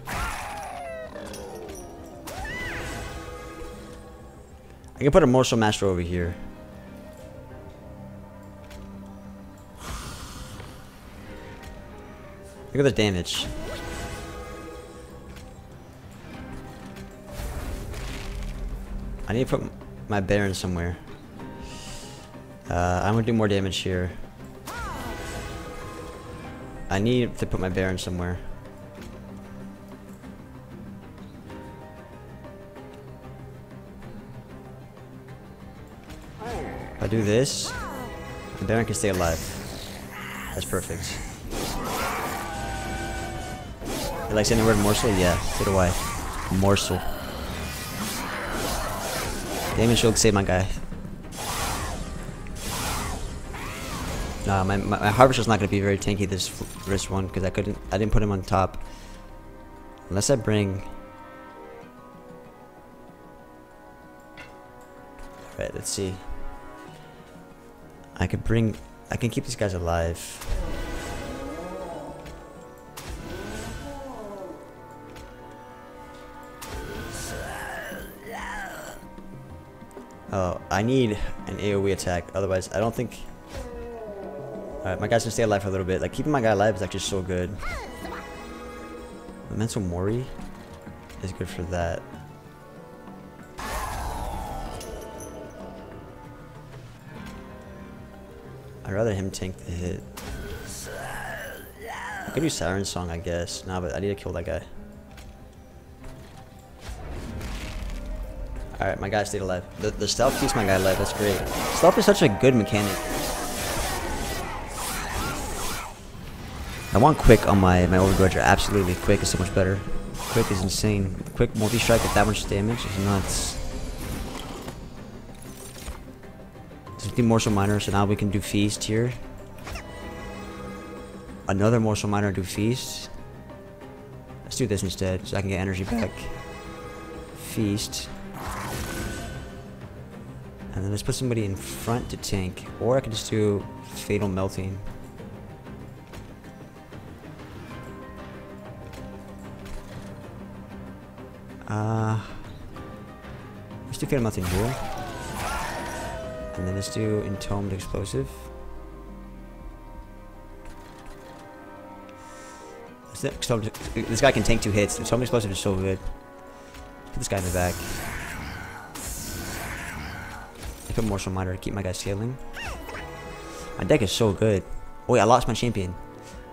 I can put a Morsel Master over here. Look at the damage. I need to put my Baron somewhere. I'm gonna do more damage here. I need to put my Baron somewhere. If I do this, the Baron can stay alive. That's perfect. You like saying the word morsel? Yeah, so do I. Morsel. Damage shield saved my guy. Nah, my Harvester's not gonna be very tanky this wrist one because I didn't put him on top. Unless I bring. All right, let's see. I can keep these guys alive. Oh, I need an AoE attack, otherwise I don't think... Alright, my guy's gonna stay alive for a little bit. Like, keeping my guy alive is actually so good. Memento Mori is good for that. I'd rather him tank the hit. I could do Siren Song, I guess. Nah, but I need to kill that guy. Alright, my guy stayed alive. The stealth keeps my guy alive, that's great. Stealth is such a good mechanic. I want quick on my Overgorger, absolutely. Quick is so much better. Quick is insane. Quick multi-strike with that much damage is nuts. Let's do Morsel Miner, so now we can do Feast here. another Morsel Miner to Feast. Let's do this instead so I can get energy back. Feast. And then let's put somebody in front to tank. Or I could just do Fatal Melting. Let's do Fatal Melting here. And then let's do Entombed Explosive. This guy can tank 2 hits. Entombed Explosive is so good. Put this guy in the back. I put Morsel Miner to keep my guy scaling. My deck is so good. Oh wait, I lost my champion.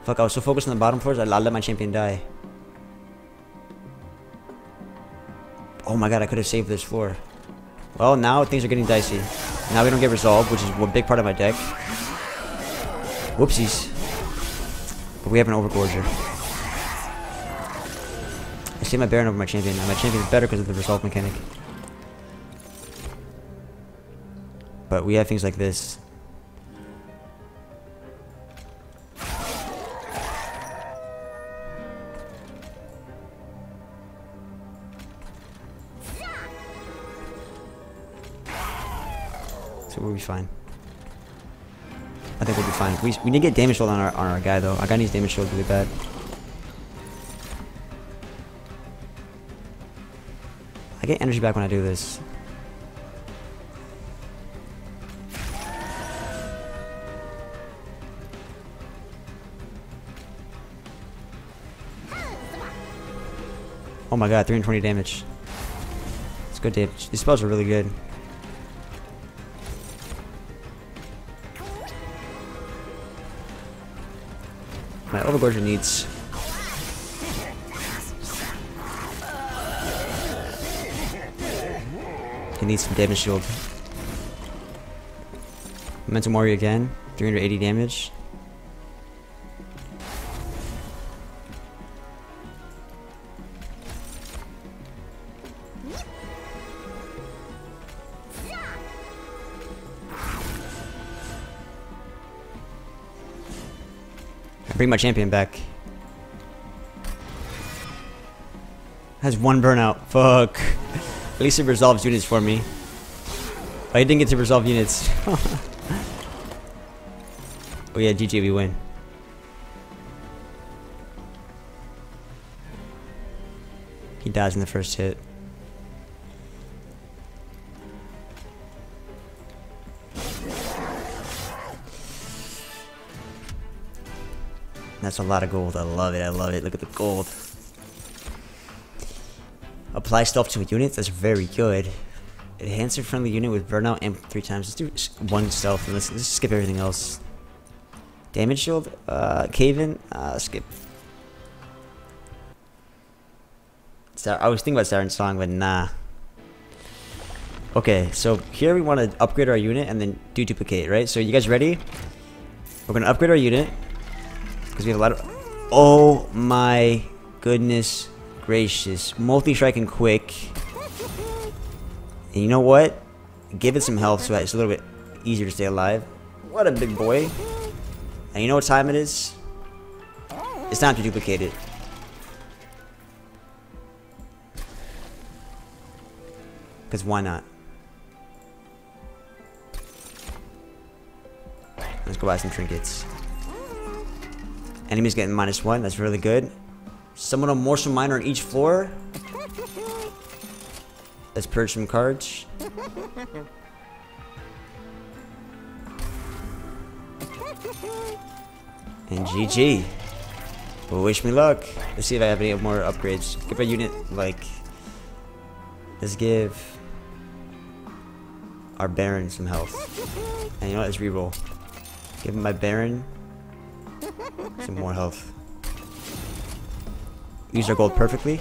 Fuck, I was so focused on the bottom floors, I let my champion die. Oh my god, I could have saved this floor. Well, now things are getting dicey. Now we don't get Resolve, which is a big part of my deck. Whoopsies. But we have an Overgorger. I saved my Baron over my champion, and my champion is better because of the Resolve mechanic. But we have things like this. So we'll be fine. I think we'll be fine. We need to get damage shield on our guy though. Our guy needs damage shield really bad. I get energy back when I do this. Oh my god, 320 damage. It's good damage. These spells are really good. My Overgorger needs... He needs some damage shield. Memento Mori again. 380 damage. Bring my champion back. Has 1 burnout. Fuck. At least it resolves units for me. But I didn't get to resolve units. Oh yeah, GG, we win. He dies in the first hit. That's a lot of gold. I love it. I love it. Look at the gold. Apply stealth to a unit. That's very good. Enhance a friendly unit with burnout and 3 times. Let's do 1 stealth and let's skip everything else. Damage shield? Cave-in? Skip. I was thinking about Siren Song, but nah. Okay, so here we want to upgrade our unit and then do duplicate, right? So you guys ready? We're going to upgrade our unit. Because we have a lot of... Oh my goodness gracious. Multi-strike and quick. And you know what? Give it some health so it's a little bit easier to stay alive. What a big boy. And you know what time it is? It's time to duplicate it. Because why not? Let's go buy some trinkets. Enemy's getting -1. That's really good. Summon a Morsel Miner on each floor. Let's purge some cards. And GG. Well, wish me luck. Let's see if I have any more upgrades. Give a unit, like... Let's give... our Baron some health. And you know what? Let's reroll. Give my Baron... some more health. Use our gold perfectly.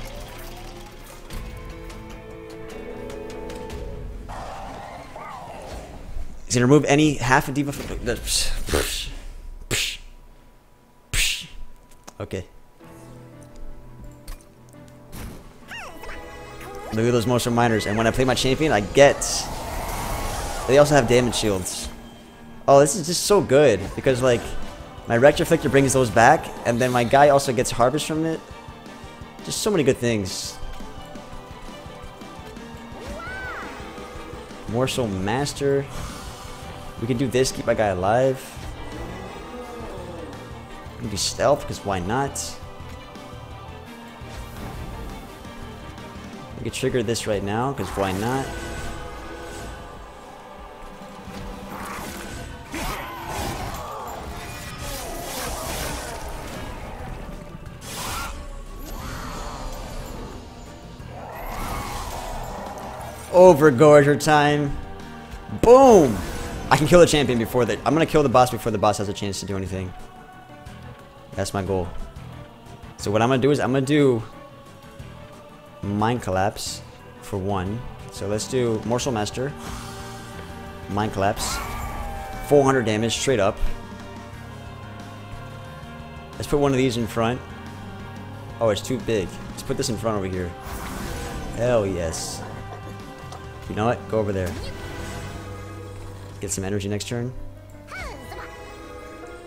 Is it gonna remove any half a diva from okay. Look at those Morsel Miners, and when I play my champion I get they also have damage shields. Oh, this is just so good because like My Rector Flicker brings those back, and then my guy also gets Harvest from it. Just so many good things. Morsel Master. We can do this, keep my guy alive. We can do Stealth, because why not? We can trigger this right now, because why not? Overgorger time. Boom! I can kill the champion before that. I'm gonna kill the boss before the boss has a chance to do anything. That's my goal. So what I'm gonna do is I'm gonna do Mine Collapse for one. So let's do Morsel Master. Mine Collapse. 400 damage straight up. Let's put one of these in front. Oh, it's too big. Let's put this in front over here. Hell yes. You know what? Go over there. Get some energy next turn.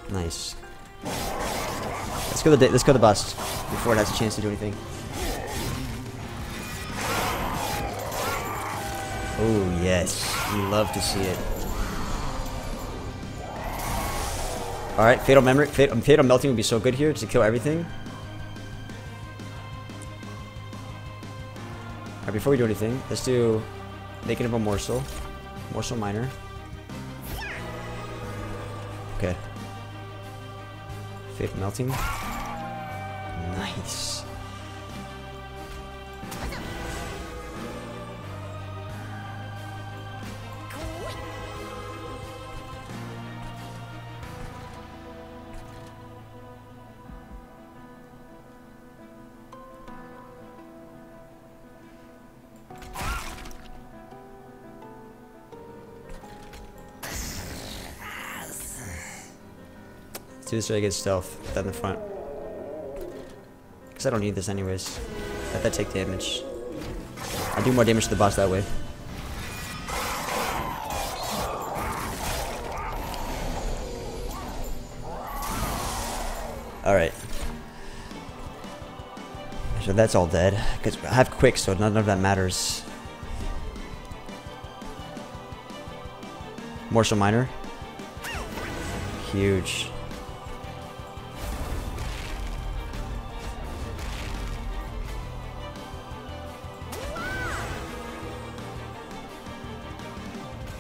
Nice. Let's go the bust before it has a chance to do anything. Oh yes, we love to see it. All right, Fatal Melting would be so good here to kill everything. All right, before we do anything, let's do making up a morsel, Morsel Miner. Okay. Fatal Melting. Nice. Do this so I get Stealth. Put that in the front. Because I don't need this anyways. Let that take damage. I do more damage to the boss that way. Alright. So that's all dead. Because I have Quick, so none of that matters. Morsel Miner. Huge.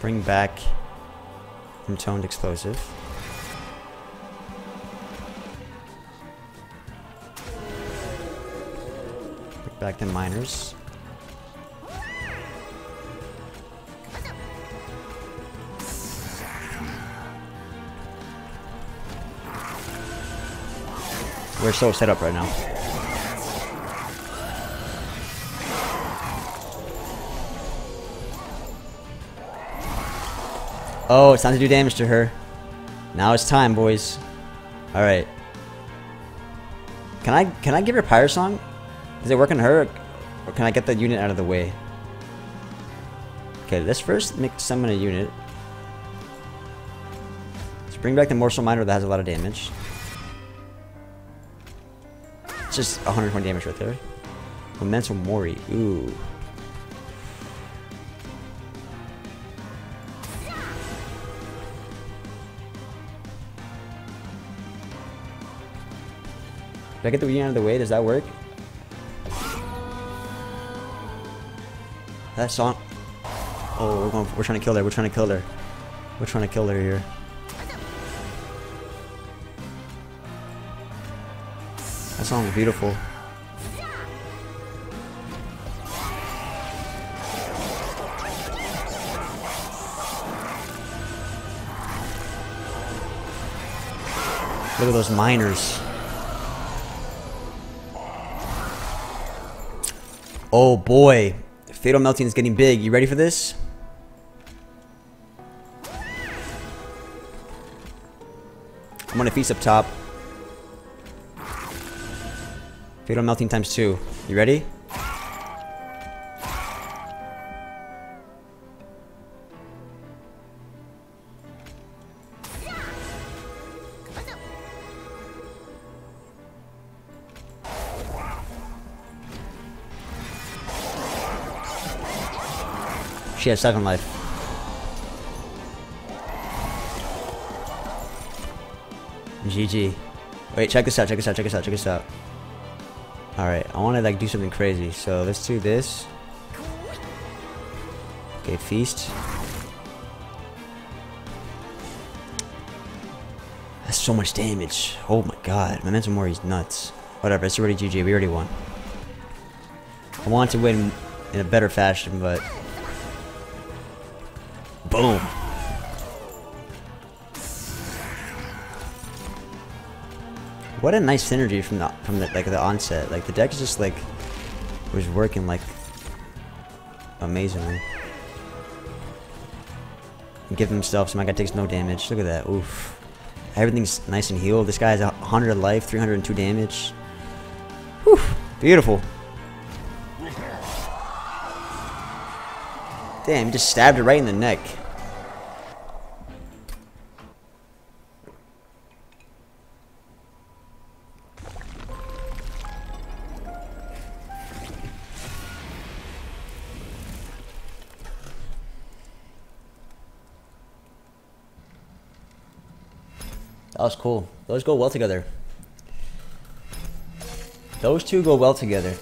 Bring back Entombed Explosive. Bring back the Miners. We're so set up right now. Oh, it's time to do damage to her. Now it's time, boys. All right. Can I give her Pyre Song? Is it working her, or can I get the unit out of the way? Okay, let's first summon a unit. Let's bring back the Morsel Miner that has a lot of damage. It's just 120 damage right there. Memento Mori. Ooh. Did I get the unit out of the way? Does that work? That song. Oh, we're trying to kill her. We're trying to kill her. We're trying to kill her here. That song is beautiful. Look at those miners. Oh boy, Fatal Melting is getting big. You ready for this? I'm gonna feast up top. Fatal Melting ×2. You ready? She has 7 life. GG. Wait, check this out, check this out, check this out, check this out. Alright, I want to like do something crazy, so let's do this. Okay, feast. That's so much damage. Oh my god, Memento Mori's nuts. Whatever, it's already GG, we already won. I want to win in a better fashion, but... Boom! What a nice synergy from the onset. Like the deck is just like was working like amazingly. Give himself so my guy takes no damage. Look at that. Oof. Everything's nice and healed. This guy has 100 life, 302 damage. Whew. Beautiful. Damn, he just stabbed it right in the neck. That was cool. Those go well together. Those two go well together.